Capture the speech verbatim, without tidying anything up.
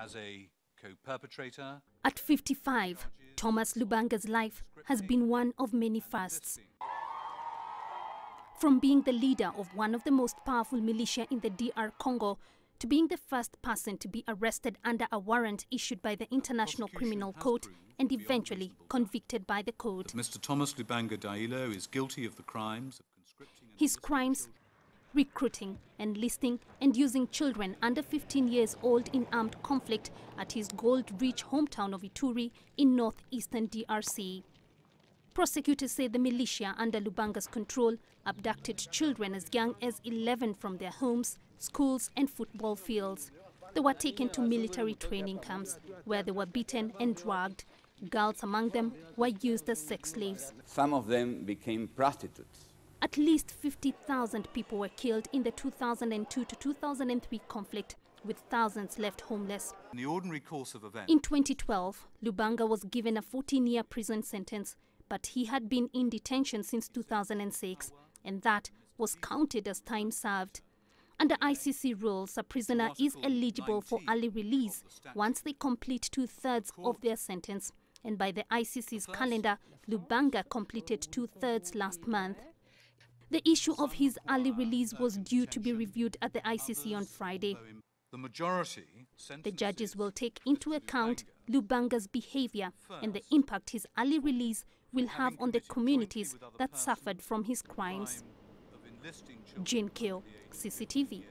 as a co-perpetrator. At fifty-five, Thomas Lubanga's life has been one of many firsts. From being the leader of one of the most powerful militia in the D R Congo to being the first person to be arrested under a warrant issued by the International Criminal Court and eventually convicted by the court. Mister Thomas Lubanga Dyilo is guilty of the crimes of conscripting. His crimes, recruiting, enlisting and using children under fifteen years old in armed conflict at his gold-rich hometown of Ituri in northeastern D R C. Prosecutors say the militia under Lubanga's control abducted children as young as eleven from their homes, schools and football fields. They were taken to military training camps where they were beaten and drugged. Girls among them were used as sex slaves. Some of them became prostitutes. At least fifty thousand people were killed in the two thousand two to two thousand three conflict, with thousands left homeless. In the ordinary course of events. In twenty twelve, Lubanga was given a fourteen-year prison sentence, but he had been in detention since two thousand six, and that was counted as time served. Under I C C rules, a prisoner is eligible for early release once they complete two-thirds of their sentence, and by the I C C's calendar, Lubanga completed two-thirds last month. The issue of his early release was due to be reviewed at the I C C on Friday. The majority, the judges will take into account Lubanga's behavior and the impact his early release will have on the communities that suffered from his crimes. Jane Kiyo, C C T V.